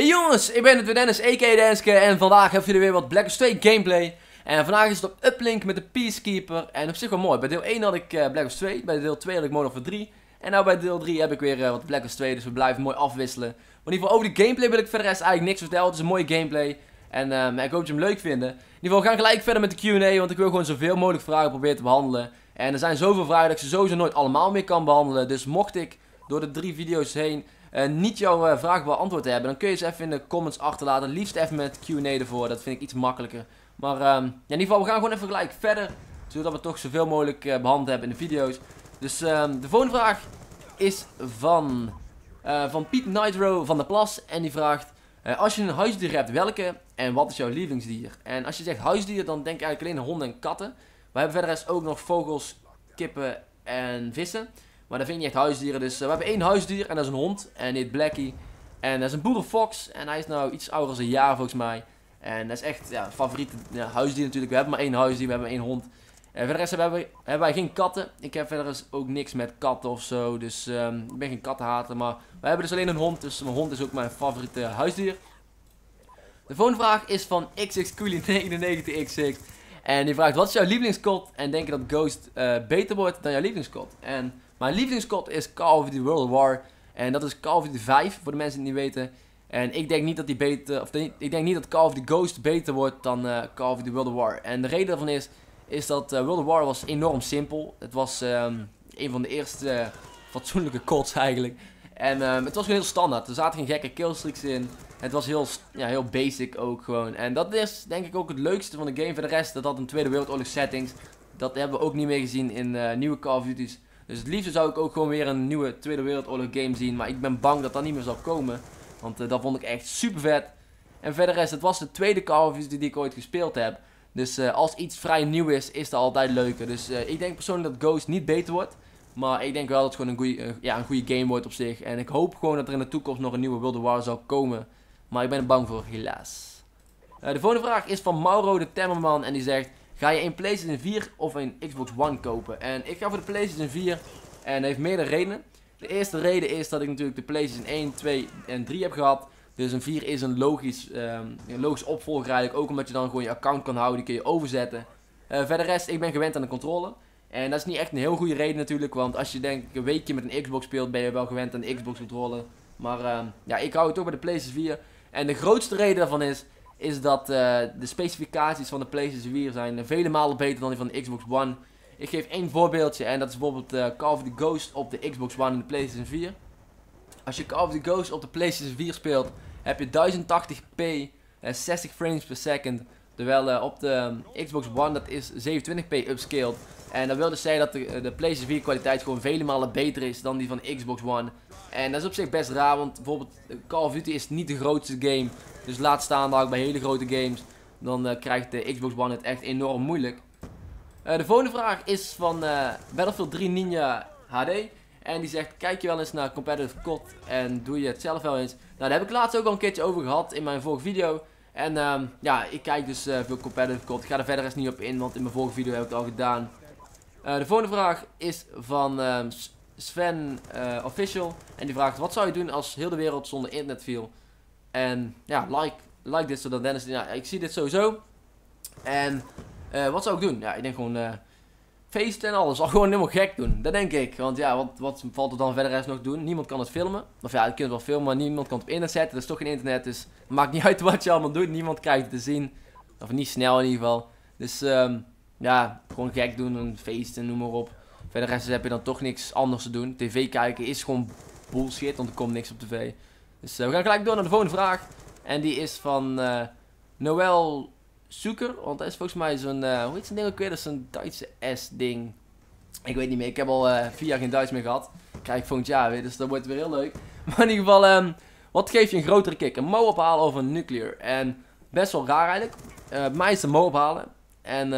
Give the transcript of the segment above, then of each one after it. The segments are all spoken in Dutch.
Hey jongens, ik ben het weer Dennis, a.k.a. Denniske, en vandaag hebben jullie weer wat Black Ops 2 gameplay. En vandaag is het op Uplink met de Peacekeeper. En op zich wel mooi. Bij deel 1 had ik Black Ops 2, bij deel 2 had ik Modern Warfare 3. En nou bij deel 3 heb ik weer wat Black Ops 2, dus we blijven mooi afwisselen. Maar in ieder geval over de gameplay wil ik verder rest eigenlijk niks vertellen. Het is een mooie gameplay. En ik hoop dat je hem leuk vindt. In ieder geval, we gaan gelijk verder met de Q&A, want ik wil gewoon zoveel mogelijk vragen proberen te behandelen. En er zijn zoveel vragen dat ik ze sowieso nooit allemaal meer kan behandelen. Dus mocht ik door de 3 video's heen niet jouw vraag beantwoord hebben, dan kun je ze even in de comments achterlaten. Liefst even met Q&A ervoor, dat vind ik iets makkelijker. Maar ja, in ieder geval, we gaan gewoon even gelijk verder, zodat we toch zoveel mogelijk behandeld hebben in de video's. Dus de volgende vraag is van Piet Nightrow van de Plas. En die vraagt, als je een huisdier hebt, welke en wat is jouw lievelingsdier? En als je zegt huisdier, dan denk ik eigenlijk alleen honden en katten. We hebben verder rest ook nog vogels, kippen en vissen. Maar dat vind je niet echt huisdieren, dus we hebben één huisdier en dat is een hond. En die heet Blackie. En dat is een boerenfox en hij is nou iets ouder dan een jaar volgens mij. En dat is echt ja, favoriete huisdier natuurlijk. We hebben maar één huisdier, we hebben één hond. En verder rest hebben wij geen katten. Ik heb verder eens ook niks met katten ofzo, dus ik ben geen kattenhater. Maar we hebben dus alleen een hond, dus mijn hond is ook mijn favoriete huisdier. De volgende vraag is van XXKoolie99XX. En die vraagt, wat is jouw lievelingskot? En denk je dat Ghost beter wordt dan jouw lievelingskot? En mijn lievelingskot is Call of Duty World of War. En dat is Call of Duty 5, voor de mensen die het niet weten. En ik denk niet dat, ik denk niet dat Call of Duty Ghost beter wordt dan Call of Duty World of War. En de reden daarvan is dat World of War was enorm simpel. Het was een van de eerste fatsoenlijke kots eigenlijk. En het was gewoon heel standaard. Er zaten geen gekke killstreaks in. Het was heel, ja, heel basic ook gewoon. En dat is denk ik ook het leukste van de game. Voor de rest, dat had een Tweede Wereldoorlog settings. Dat hebben we ook niet meer gezien in nieuwe Call of Duty's. Dus het liefst zou ik ook gewoon weer een nieuwe Tweede Wereldoorlog game zien. Maar ik ben bang dat dat niet meer zal komen. Want dat vond ik echt super vet. En verder is, het was de tweede Call of Duty die ik ooit gespeeld heb. Dus als iets vrij nieuw is dat altijd leuker. Dus ik denk persoonlijk dat Ghost niet beter wordt. Maar ik denk wel dat het gewoon een goede game wordt op zich. En ik hoop gewoon dat er in de toekomst nog een nieuwe World of War zal komen. Maar ik ben er bang voor, helaas. De volgende vraag is van Mauro de Temmerman. En die zegt, ga je een PlayStation 4 of een Xbox One kopen? En ik ga voor de PlayStation 4. En dat heeft meerdere redenen. De eerste reden is dat ik natuurlijk de PlayStation 1, 2 en 3 heb gehad. Dus een 4 is een logisch opvolger eigenlijk. Ook omdat je dan gewoon je account kan houden. Die kun je overzetten. Verder rest, ik ben gewend aan de controller. En dat is niet echt een heel goede reden natuurlijk. Want als je denk ik een weekje met een Xbox speelt, ben je wel gewend aan de Xbox controller. Maar ja, ik hou het toch bij de PlayStation 4. En de grootste reden daarvan is dat de specificaties van de PlayStation 4 zijn vele malen beter dan die van de Xbox One. Ik geef één voorbeeldje en dat is bijvoorbeeld Call of Duty Ghost op de Xbox One en de PlayStation 4. Als je Call of Duty Ghost op de PlayStation 4 speelt, heb je 1080p, 60 frames per second. Terwijl op de Xbox One dat is 27p upscaled. En dat wil dus zeggen dat de PlayStation 4 kwaliteit gewoon vele malen beter is dan die van de Xbox One. En dat is op zich best raar, want bijvoorbeeld Call of Duty is niet de grootste game. Dus laat staan dat ook bij hele grote games, dan krijgt de Xbox One het echt enorm moeilijk. De volgende vraag is van Battlefield 3 Ninja HD. En die zegt, kijk je wel eens naar competitive COD en doe je het zelf wel eens? Nou, daar heb ik laatst ook al een keertje over gehad in mijn vorige video. En ja, ik kijk dus veel competitive COD. Ik ga er verder eens niet op in, want in mijn vorige video heb ik het al gedaan. De volgende vraag is van Sven Official. En die vraagt, wat zou je doen als heel de wereld zonder internet viel? En ja, like dit zodat Dennis... Ja, ik zie dit sowieso. En wat zou ik doen? Ja, ik denk gewoon feesten en alles. Al gewoon helemaal gek doen. Dat denk ik. Want ja, wat valt er dan verder eens nog doen? Niemand kan het filmen. Of ja, je kunt het wel filmen, maar niemand kan het op internet zetten. Er is toch geen internet, dus maakt niet uit wat je allemaal doet. Niemand krijgt het te zien. Of niet snel in ieder geval. Dus ja, gewoon gek doen en feesten, noem maar op. Verder rest heb je dan toch niks anders te doen. TV kijken is gewoon bullshit, want er komt niks op tv. Dus we gaan gelijk door naar de volgende vraag. En die is van Noël Zoeker. Want dat is volgens mij zo'n, hoe heet zo'n ding ook weer? Dat is zo'n Duitse S-ding. Ik weet niet meer, ik heb al 4 jaar geen Duits meer gehad. Krijg ik volgend jaar weer, dus dat wordt weer heel leuk. Maar in ieder geval, wat geeft je een grotere kick? Een mouw ophalen of een nuclear? En best wel raar eigenlijk. Bij mij is de mouw ophalen. En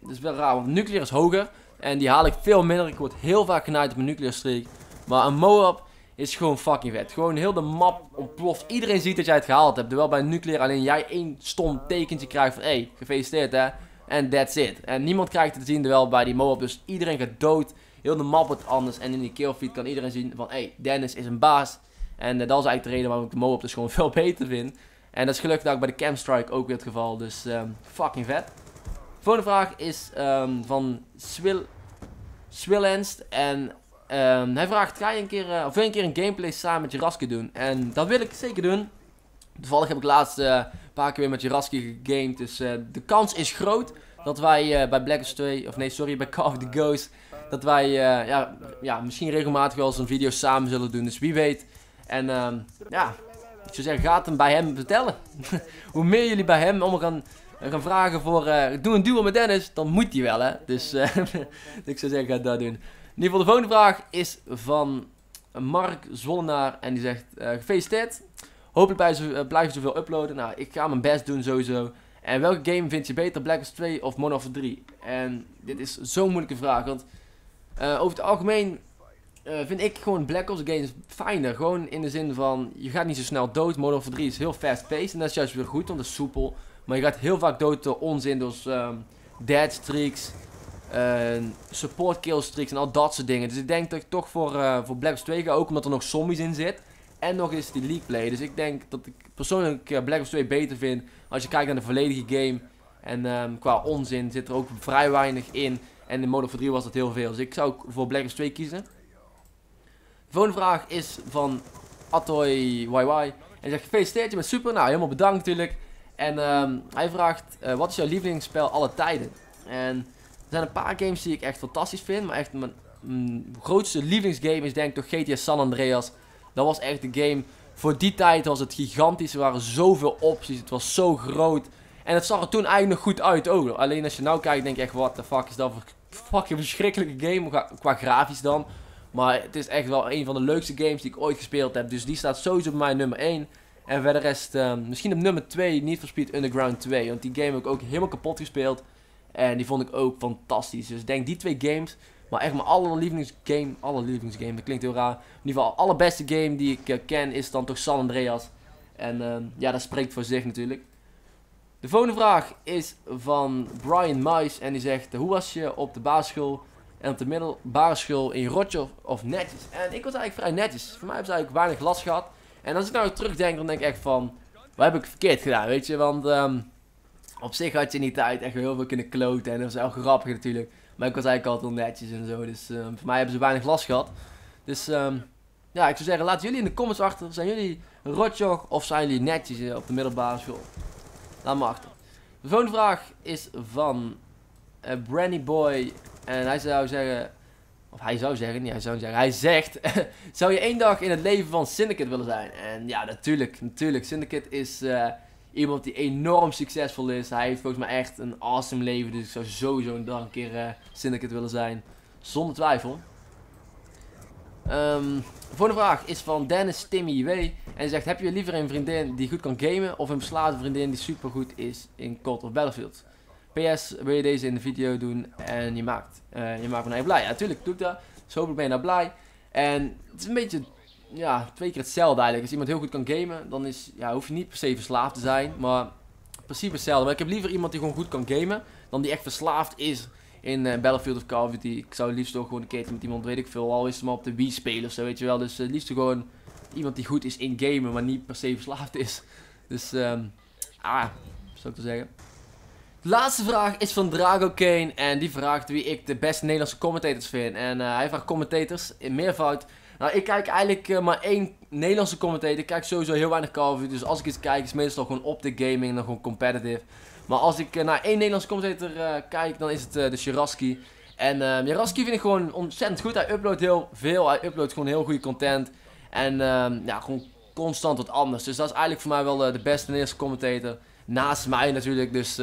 dat is wel raar, want nuclear is hoger. En die haal ik veel minder. Ik word heel vaak genaaid op een nuclear streak. Maar een MOAB is gewoon fucking vet. Gewoon heel de map ontploft. Iedereen ziet dat jij het gehaald hebt. Terwijl bij nuclear alleen jij één stom tekentje krijgt van hey, gefeliciteerd hè. En that's it. En niemand krijgt het te zien, terwijl bij die MOAB dus iedereen gaat dood. Heel de map wordt anders. En in die killfeed kan iedereen zien van hey, Dennis is een baas. En dat is eigenlijk de reden waarom ik de MOAB dus gewoon veel beter vind. En dat is gelukkig dat ik bij de Camstrike ook weer het geval. Dus fucking vet. De volgende vraag is van Swillenst. En hij vraagt, ga je een keer een gameplay samen met Jeraski doen? En dat wil ik zeker doen. Toevallig heb ik laatst een paar keer weer met Jeraski gegamed. Dus de kans is groot dat wij bij Black Ops 2, of nee sorry, bij Call of Duty Ghost, dat wij misschien regelmatig wel eens een video samen zullen doen. Dus wie weet. En ja, ik zou zeggen, ga het hem bij hem vertellen. Hoe meer jullie bij hem om gaan vragen voor, doe een duo met Dennis, dan moet hij wel hè. Dus ik zou zeggen, ga dat doen. In ieder geval, de volgende vraag is van Mark Zwollenaar. En die zegt, gefeliciteerd. Hopelijk blijf je zoveel uploaden. Nou, ik ga mijn best doen sowieso. En welke game vind je beter, Black Ops 2 of Modern Warfare 3? En dit is zo'n moeilijke vraag, want over het algemeen vind ik gewoon Black Ops games fijner. Gewoon in de zin van, je gaat niet zo snel dood. Modern Warfare 3 is heel fast-paced en dat is juist weer goed, want dat is soepel. Maar je gaat heel vaak dood door onzin, dus dead streaks, support kill streaks en al dat soort dingen. Dus ik denk dat ik toch voor Black Ops 2 ga, ook omdat er nog zombies in zit. En nog eens die league play. Dus ik denk dat ik persoonlijk Black Ops 2 beter vind. Als je kijkt naar de volledige game. En qua onzin zit er ook vrij weinig in. En in Modern Warfare 3 was dat heel veel. Dus ik zou voor Black Ops 2 kiezen. De volgende vraag is van Atoy YY. En zegt, gefeliciteerd, je bent super. Nou, helemaal bedankt natuurlijk. En hij vraagt, wat is jouw lievelingsspel alle tijden? En er zijn een paar games die ik echt fantastisch vind. Maar echt mijn grootste lievelingsgame is denk ik toch GTA San Andreas. Dat was echt de game, voor die tijd was het gigantisch, er waren zoveel opties, het was zo groot. En het zag er toen eigenlijk nog goed uit ook. Alleen als je nou kijkt denk je echt, what the fuck is dat voor fucking verschrikkelijke game, qua grafisch dan. Maar het is echt wel een van de leukste games die ik ooit gespeeld heb, dus die staat sowieso op mijn nummer 1. En verder rest, misschien op nummer 2, Need for Speed Underground 2, want die game heb ik ook helemaal kapot gespeeld. En die vond ik ook fantastisch, dus ik denk die twee games. Maar echt mijn allerlievelingsgame, dat klinkt heel raar. In ieder geval, allerbeste game die ik ken is dan toch San Andreas. En ja, dat spreekt voor zich natuurlijk. De volgende vraag is van Brian Mice. En die zegt, hoe was je op de basisschool en op de middelbare school in rotje of netjes? En ik was eigenlijk vrij netjes. Voor mij hebben ze eigenlijk weinig last gehad. En als ik nou terugdenk, dan denk ik echt van, wat heb ik verkeerd gedaan, weet je? Want op zich had je in die tijd echt heel veel kunnen kloten. En dat was heel grappig natuurlijk. Maar ik was eigenlijk altijd wel netjes en zo, dus voor mij hebben ze weinig last gehad. Dus ja, ik zou zeggen, laat jullie in de comments achter. Zijn jullie rotjoch of zijn jullie netjes op de middelbare school? Laat me achter. De volgende vraag is van Brandy Boy. En hij zou zeggen, of hij zou zeggen, niet hij zou zeggen, hij zegt. Zou je één dag in het leven van Syndicate willen zijn? En ja, natuurlijk. Syndicate is iemand die enorm succesvol is. Hij heeft volgens mij echt een awesome leven. Dus ik zou sowieso een keer Syndicate willen zijn. Zonder twijfel. De volgende vraag is van Dennis Timmy W. En hij zegt, heb je liever een vriendin die goed kan gamen of een beslaafde vriendin die super goed is in Call of Battlefield? PS, wil je deze in de video doen? En je maakt me nou blij. Ja, natuurlijk doe ik dat. Dus hopelijk ben je nou blij. En het is een beetje, ja, twee keer hetzelfde eigenlijk. Als iemand heel goed kan gamen, dan is, ja, hoef je niet per se verslaafd te zijn. Maar in principe hetzelfde. Maar ik heb liever iemand die gewoon goed kan gamen, dan die echt verslaafd is in Battlefield of Call of Duty. Ik zou liefst ook gewoon een keer met iemand, weet ik veel, al is het maar op de Wii spelen ofzo, weet je wel. Dus liefst gewoon iemand die goed is in gamen, maar niet per se verslaafd is. Dus, zou ik te zeggen. De laatste vraag is van Drago Kane. En die vraagt wie ik de beste Nederlandse commentators vind. En hij vraagt commentators in meervoud. Nou, ik kijk eigenlijk maar één Nederlandse commentator. Ik kijk sowieso heel weinig Call of Duty. Dus als ik iets kijk, is meestal gewoon Optic Gaming en dan gewoon competitive. Maar als ik naar één Nederlandse commentator kijk, dan is het de Jeraski. En Jeraski vind ik gewoon ontzettend goed. Hij uploadt heel veel. Hij uploadt gewoon heel goede content. En ja, gewoon constant wat anders. Dus dat is eigenlijk voor mij wel de beste Nederlandse commentator. Naast mij natuurlijk, dus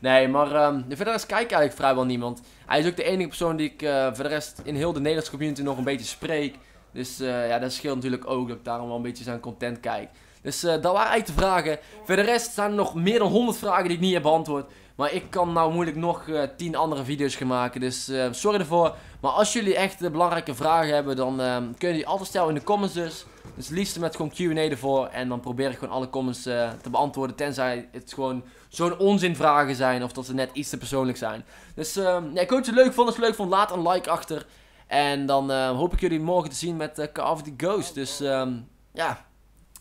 nee, maar verder is kijk eigenlijk vrijwel niemand. Hij is ook de enige persoon die ik voor de rest in heel de Nederlandse community nog een beetje spreek. Dus ja, dat scheelt natuurlijk ook dat ik daarom wel een beetje zijn content kijk. Dus dat waren eigenlijk de vragen. Voor de rest staan er nog meer dan 100 vragen die ik niet heb beantwoord. Maar ik kan nou moeilijk nog 10 andere video's gaan maken. Dus sorry ervoor. Maar als jullie echt belangrijke vragen hebben, dan kun je die altijd stellen in de comments dus. Dus het liefst met gewoon Q&A ervoor. En dan probeer ik gewoon alle comments te beantwoorden. Tenzij het gewoon zo'n onzinvragen zijn. Of dat ze net iets te persoonlijk zijn. Dus ja, ik hoop dat je het leuk vond. Als je het leuk vond, laat een like achter. En dan hoop ik jullie morgen te zien met Call of Duty Ghost. Dus ja,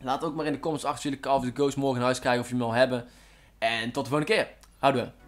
laat ook maar in de comments achter jullie Call of Duty Ghost morgen in huis krijgen of jullie hem al hebben. En tot de volgende keer. Houden we.